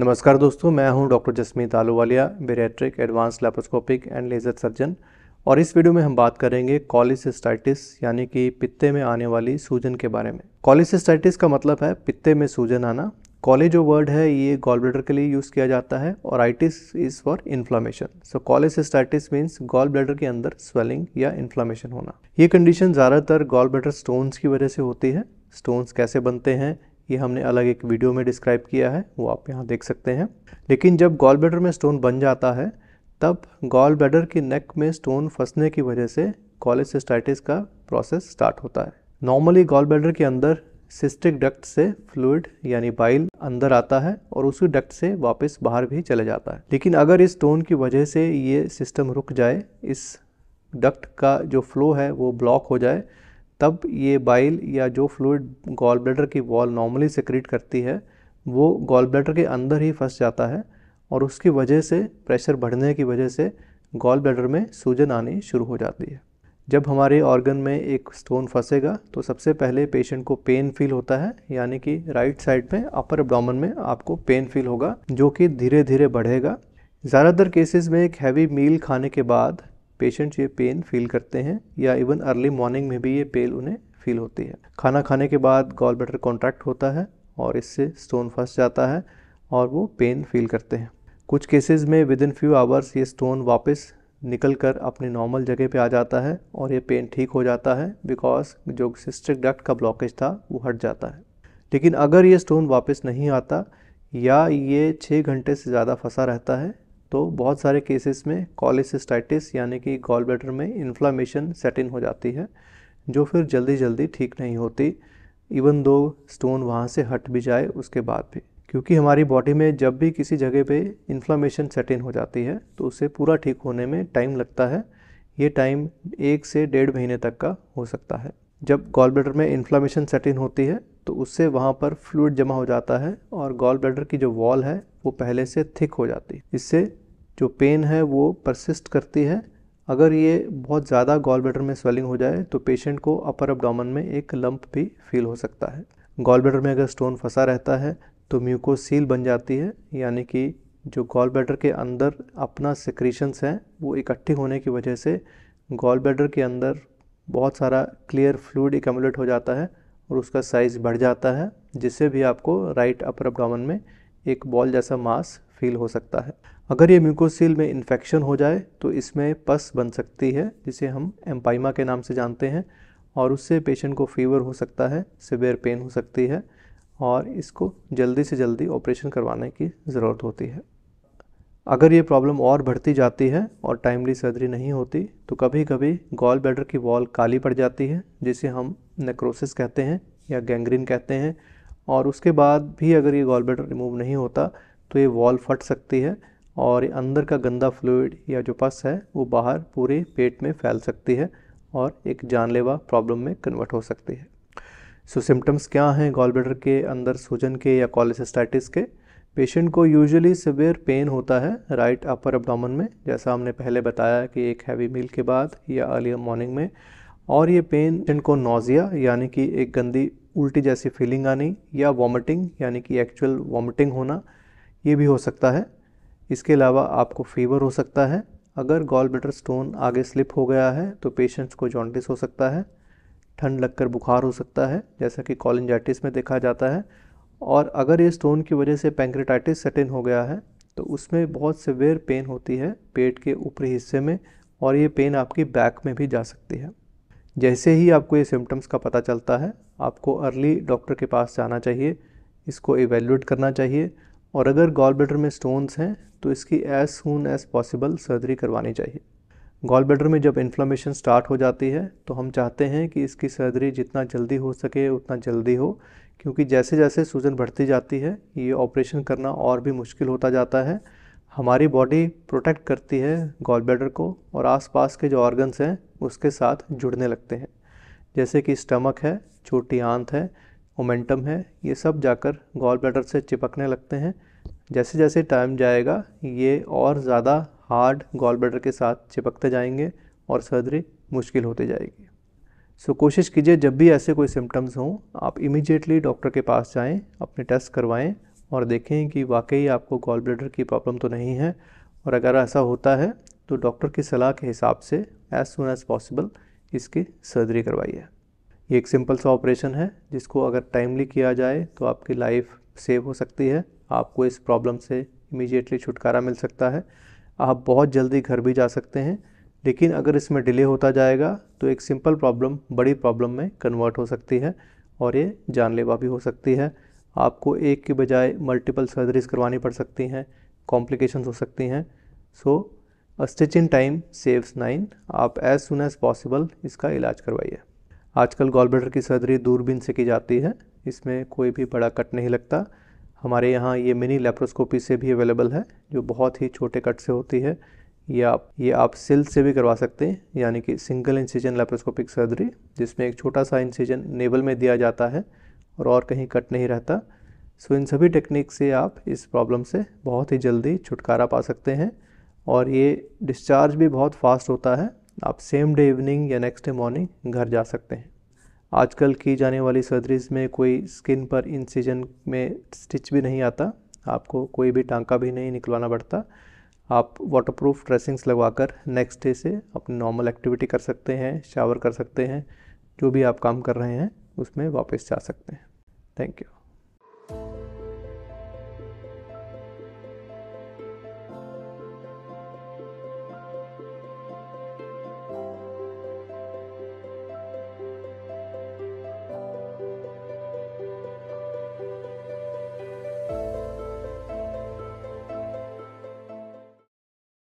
नमस्कार दोस्तों, मैं हूं doctor Jasmeet Ahluwalia, bariatric, advance, laparoscopic and laser surgeon. और इस वीडियो में हम बात करेंगे कोलेसिस्टाइटिस यानी कि पित्ते में आने वाली सूजन के बारे में। कोलेसिस्टाइटिस का मतलब है पित्ते में सूजन आना। कोले जो वर्ड है ये गॉल ब्लैडर के लिए यूज़ किया जाता है और itis is for inflammation. So cholecystitis means gall bladder के अंदर स्वेलिंग या इन्फ्लामेशन होना। ये कंडीशन ज़्यादातर गॉल ब्लैडर स्टोन्स की वजह से होती है। स्टोन्स कैसे बनते हैं ये हमने अलग एक वीडियो में डिस्क्राइब किया है, वो आप यहाँ देख सकते हैं। लेकिन जब गॉल ब्लैडर में स्टोन बन जाता है तब गॉल ब्लैडर की नेक में स्टोन फंसने की वजह से कोलेसिस्टाइटिस का प्रोसेस स्टार्ट होता है। नॉर्मली गॉल ब्लैडर के अंदर सिस्टिक डक्ट से फ्लूइड यानी बाइल अंदर आता है और उसी डक्ट से वापस बाहर भी चले जाता है। लेकिन अगर इस स्टोन की वजह से ये सिस्टम रुक जाए, इस डक्ट का जो फ्लो है वो ब्लॉक हो जाए, तब ये बाइल या जो फ्लूइड गॉल ब्लैडर की वॉल नॉर्मली सेक्रेट करती है वो गॉल ब्लैडर के अंदर ही फंस जाता है और उसकी वजह से प्रेशर बढ़ने की वजह से गॉल ब्लैडर में सूजन आनी शुरू हो जाती है। जब हमारे ऑर्गन में एक स्टोन फंसेगा तो सबसे पहले पेशेंट को पेन फील होता है, यानी कि राइट साइड में अपर एब्डोमेन में आपको पेन फील होगा जो कि धीरे धीरे बढ़ेगा। ज़्यादातर केसेस में एक हैवी मील खाने के बाद पेशेंट्स ये पेन फील करते हैं या इवन अर्ली मॉर्निंग में भी ये पेन उन्हें फील होती है। खाना खाने के बाद गॉल ब्लैडर कॉन्ट्रैक्ट होता है और इससे स्टोन फंस जाता है और वो पेन फील करते हैं। कुछ केसेस में विद इन फ्यू आवर्स ये स्टोन वापस निकल कर अपनी नॉर्मल जगह पे आ जाता है और ये पेन ठीक हो जाता है, बिकॉज जो सिस्टिक डक्ट का ब्लॉकेज था वो हट जाता है। लेकिन अगर ये स्टोन वापस नहीं आता या ये 6 घंटे से ज़्यादा फंसा रहता है तो बहुत सारे केसेस में कोलेसिस्टाइटिस यानी कि गॉल ब्लैडर में इन्फ्लामेशन सेट इन हो जाती है जो फिर जल्दी जल्दी ठीक नहीं होती, इवन दो स्टोन वहाँ से हट भी जाए उसके बाद भी। क्योंकि हमारी बॉडी में जब भी किसी जगह पे इन्फ्लामेशन सेट इन हो जाती है तो उसे पूरा ठीक होने में टाइम लगता है। ये टाइम 1 से 1.5 महीने तक का हो सकता है। जब गॉल ब्लैडर में इन्फ्लामेशन सेट इन होती है तो उससे वहाँ पर फ्लूइड जमा हो जाता है और गॉल ब्लैडर की जो वॉल है वो पहले से थिक हो जाती है। इससे जो पेन है वो परसिस्ट करती है। अगर ये बहुत ज़्यादा गॉल ब्लैडर में स्वेलिंग हो जाए तो पेशेंट को अपर एब्डोमेन में एक लंप भी फील हो सकता है। गॉल ब्लैडर में अगर स्टोन फंसा रहता है तो म्यूकोसील बन जाती है, यानी कि जो गॉल ब्लैडर के अंदर अपना सेक्रीशंस हैं वो इकट्ठे होने की वजह से गॉल ब्लैडर के अंदर बहुत सारा क्लियर फ्लूइड एक्युमुलेट हो जाता है और उसका साइज़ बढ़ जाता है, जिससे भी आपको राइट अपर एब्डोमेन में एक बॉल जैसा मास फील हो सकता है। अगर ये म्यूकोसील में इन्फेक्शन हो जाए तो इसमें पस बन सकती है जिसे हम एम्पाइमा के नाम से जानते हैं, और उससे पेशेंट को फीवर हो सकता है, सिवियर पेन हो सकती है और इसको जल्दी से जल्दी ऑपरेशन करवाने की ज़रूरत होती है। अगर ये प्रॉब्लम और बढ़ती जाती है और टाइमली सर्जरी नहीं होती तो कभी कभी गॉल ब्लैडर की वॉल काली पड़ जाती है जिसे हम नेक्रोसिस कहते हैं या गैंग्रीन कहते हैं, और उसके बाद भी अगर ये गॉल ब्लैडर रिमूव नहीं होता तो ये वॉल फट सकती है और अंदर का गंदा फ्लूइड या जो पस है वो बाहर पूरे पेट में फैल सकती है और एक जानलेवा प्रॉब्लम में कन्वर्ट हो सकती है। सो सिम्टम्स क्या हैं गॉल ब्लैडर के अंदर सूजन के या कोलेसिस्टाइटिस के? पेशेंट को यूजुअली सिवियर पेन होता है राइट अपर एब्डोमेन में, जैसा हमने पहले बताया कि एक हैवी मील के बाद या अर्ली मॉर्निंग में, और ये पेन पेशेंट को नोजिया यानी कि एक गंदी उल्टी जैसी फीलिंग आनी या वॉमिटिंग यानी कि एक्चुअल वॉमिटिंग होना, ये भी हो सकता है। इसके अलावा आपको फीवर हो सकता है। अगर गॉल ब्लैडर स्टोन आगे स्लिप हो गया है तो पेशेंट्स को जॉन्डिस हो सकता है, ठंड लगकर बुखार हो सकता है जैसा कि कॉलेंजाइटिस में देखा जाता है। और अगर ये स्टोन की वजह से पैंक्रियाटाइटिस सेट इन हो गया है तो उसमें बहुत सिवियर पेन होती है पेट के ऊपरी हिस्से में, और ये पेन आपकी बैक में भी जा सकती है। जैसे ही आपको ये सिम्टम्स का पता चलता है आपको अर्ली डॉक्टर के पास जाना चाहिए, इसको इवेल्यूएट करना चाहिए, और अगर गॉल ब्लैडर में स्टोन्स हैं तो इसकी as soon as possible surgery करवानी चाहिए। गॉल ब्लैडर में जब इन्फ्लामेशन स्टार्ट हो जाती है तो हम चाहते हैं कि इसकी सर्जरी जितना जल्दी हो सके उतना जल्दी हो, क्योंकि जैसे जैसे सूजन बढ़ती जाती है ये ऑपरेशन करना और भी मुश्किल होता जाता है। हमारी बॉडी प्रोटेक्ट करती है गॉल ब्लैडर को और आसपास के जो ऑर्गन्स हैं उसके साथ जुड़ने लगते हैं, जैसे कि स्टमक है, छोटी आंत है, ओमेंटम है, ये सब जाकर गॉल ब्लैडर से चिपकने लगते हैं। जैसे जैसे टाइम जाएगा ये और ज़्यादा हार्ड गॉल ब्लैडर के साथ चिपकते जाएंगे और सर्जरी मुश्किल होती जाएगी। सो कोशिश कीजिए जब भी ऐसे कोई सिम्टम्स हों आप इमीडिएटली डॉक्टर के पास जाएं, अपने टेस्ट करवाएं और देखें कि वाकई आपको गॉल ब्लैडर की प्रॉब्लम तो नहीं है, और अगर ऐसा होता है तो डॉक्टर की सलाह के हिसाब से एज सून एज पॉसिबल इसकी सर्जरी करवाइए। ये एक सिंपल सा ऑपरेशन है जिसको अगर टाइमली किया जाए तो आपकी लाइफ सेव हो सकती है, आपको इस प्रॉब्लम से इमीडिएटली छुटकारा मिल सकता है, आप बहुत जल्दी घर भी जा सकते हैं। लेकिन अगर इसमें डिले होता जाएगा तो एक सिंपल प्रॉब्लम बड़ी प्रॉब्लम में कन्वर्ट हो सकती है और ये जानलेवा भी हो सकती है। आपको एक की बजाय मल्टीपल सर्जरीज करवानी पड़ सकती हैं, कॉम्प्लिकेशंस हो सकती हैं। So stitch in time saves 9। आप एज सून एज पॉसिबल इसका इलाज करवाइए। आजकल गॉल ब्लैडर की सर्जरी दूरबीन से की जाती है, इसमें कोई भी बड़ा कट नहीं लगता। हमारे यहाँ ये मिनी लैप्रोस्कोपी से भी अवेलेबल है जो बहुत ही छोटे कट से होती है। ये आप सिल्स से भी करवा सकते हैं, यानी कि सिंगल इंसिजन लैप्रोस्कोपिक सर्जरी, जिसमें एक छोटा सा इंसिजन नेवल में दिया जाता है और कहीं कट नहीं रहता। सो इन सभी टेक्निक से आप इस प्रॉब्लम से बहुत ही जल्दी छुटकारा पा सकते हैं, और ये डिस्चार्ज भी बहुत फास्ट होता है। आप सेम डे इवनिंग या नेक्स्ट डे मॉर्निंग घर जा सकते हैं। आजकल की जाने वाली सर्जरीज़ में कोई स्किन पर इंसिजन में स्टिच भी नहीं आता, आपको कोई भी टांका भी नहीं निकलवाना पड़ता। आप वाटरप्रूफ ड्रेसिंग्स लगवाकर नेक्स्ट डे से अपनी नॉर्मल एक्टिविटी कर सकते हैं, शावर कर सकते हैं, जो भी आप काम कर रहे हैं उसमें वापस जा सकते हैं। Thank you.